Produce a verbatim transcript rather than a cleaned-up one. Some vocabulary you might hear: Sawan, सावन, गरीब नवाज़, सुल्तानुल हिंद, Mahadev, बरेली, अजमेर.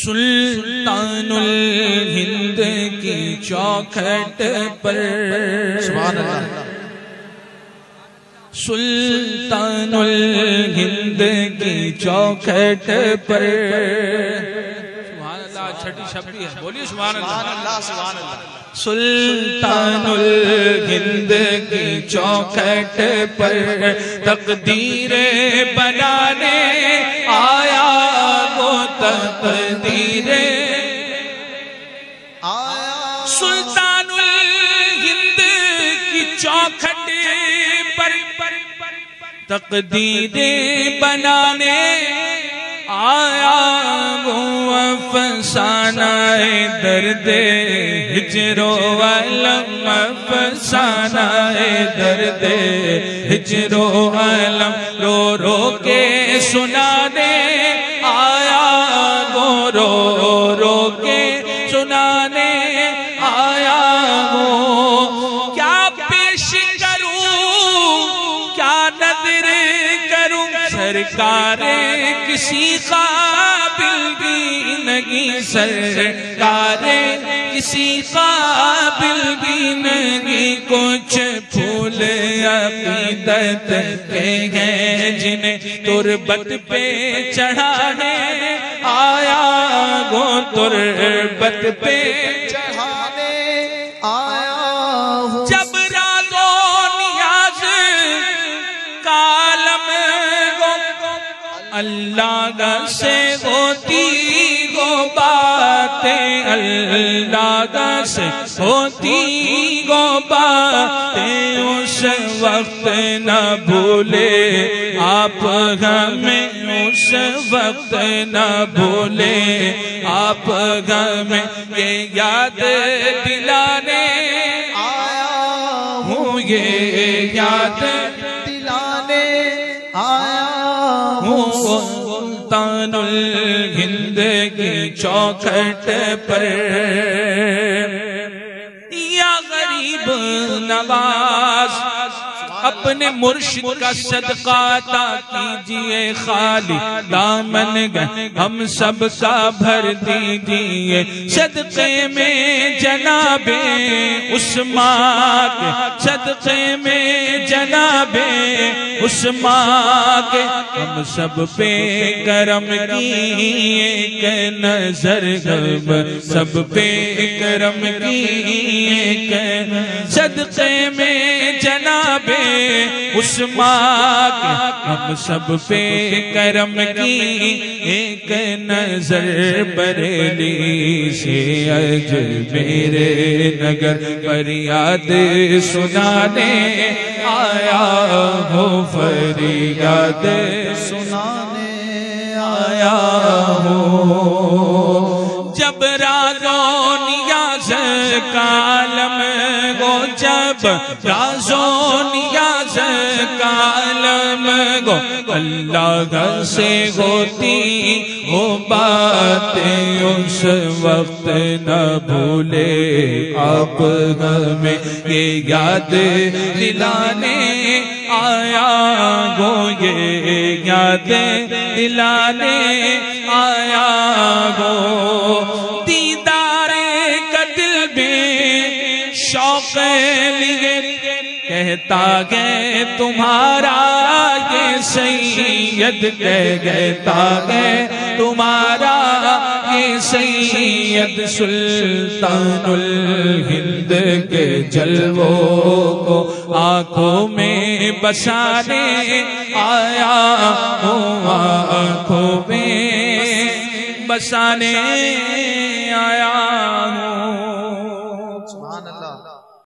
सुल्तानुल हिंद की चौखट पर, सुल्तानुल हिंद की चौखट पर, सुभान अल्लाह। छठी शब्दी है, बोलिए सुभान अल्लाह, सुभान अल्लाह। सुल्तानुल हिंद की चौखट पर तकदीरे बनाने आया, तकदीरे आया। सुल्तानुल हिंद की चौखट पर तकदीरे बनाने आया, वो अफसाना है दर्द हिजरो आलम, अफसाना है दर्द हिजरो आलम, रो रो के सुनाने आया, गो रो रो के सुनाने आया। वो क्या पेश करूं, क्या नजर करूं, सरकारे किसी काबिल भी नहीं, सरकारे किसी काबिल भी नहीं। कुछ फूल अकीदत के हैं जिन्हें तुरबत पे चढ़ाने आया, गो तुरबत पे चढ़ाने आया। जब राज़ो नियाज़ कालम गो अल्लाह से होती गो बातें, अल्लाह से होती गो बातें, उस वक्त न भूले आप हमें, उस वक्त न भूले आप हमें, ये याद दिलाने आया हूँ, ये याद दिलाने आया हूँ। सुल्तानुल हिंद की चौखट पर या गरीब नवाज़, अपने मुर्शिद का सदका अता कीजिए, खाली दामन हम सब का भर दीजिए। सदके में जनाबे उस्मान के, सदके में जनाबे उस्मान के, हम सब पे करम की एक नजर, सब पे करम की एक, सदके में जनाबे उस्मान के, हम सब पे करम की एक नजर। बरेली से अजमेर नगर पर याद सुनाने आया हो, फरियाद सुनाने आया हो। जब राज़ो नियाज़ कालम गो, जब राज़ो नियाज़ कालम गो, अल्लाह से होती हो बातें, उस वक्त न भूले आप हमें, ये याद दिलाने आया, गो ये याद दिलाने आया। गो दीदारे का दिल में शौक लिए कहता है तुम्हारा ये सैयद, कहता है तुम्हारा ये सैयद। सुल्तानुल हिंद के जलवों को आंखों में बसाने आया हूँ, आंखों में बसाने आया हूँ।